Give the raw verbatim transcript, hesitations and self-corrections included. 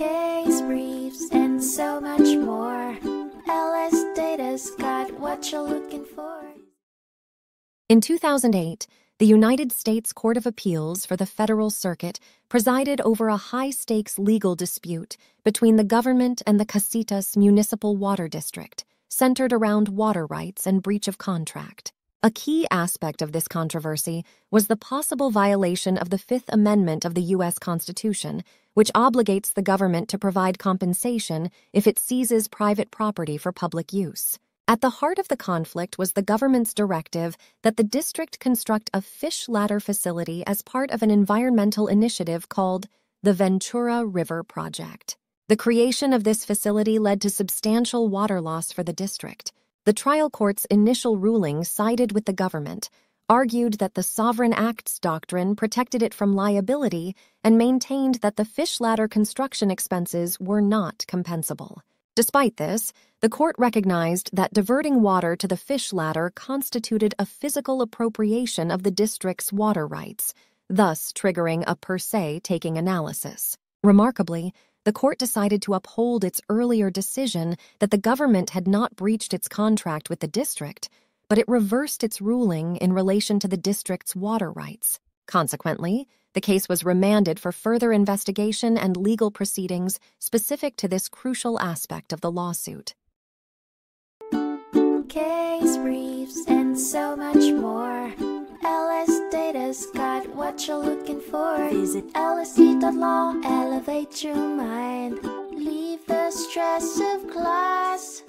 case briefs, and so much more. L S Data's got what you're looking for. In two thousand eight, the United States Court of Appeals for the Federal Circuit presided over a high-stakes legal dispute between the government and the Casitas Municipal Water District, centered around water rights and breach of contract. A key aspect of this controversy was the possible violation of the Fifth Amendment of the U S Constitution, which obligates the government to provide compensation if it seizes private property for public use. At the heart of the conflict was the government's directive that the district construct a fish ladder facility as part of an environmental initiative called the Ventura River Project. The creation of this facility led to substantial water loss for the district. The trial court's initial ruling sided with the government, argued that the Sovereign Acts Doctrine protected it from liability, and maintained that the fish ladder construction expenses were not compensable. Despite this, the court recognized that diverting water to the fish ladder constituted a physical appropriation of the district's water rights, thus triggering a per se taking analysis. Remarkably, the court decided to uphold its earlier decision that the government had not breached its contract with the district, but it reversed its ruling in relation to the district's water rights. Consequently, the case was remanded for further investigation and legal proceedings specific to this crucial aspect of the lawsuit. Case briefs and so much more. L S Data's got what you're looking for. Visit L S data dot law, elevate your mind, leave the stress of class.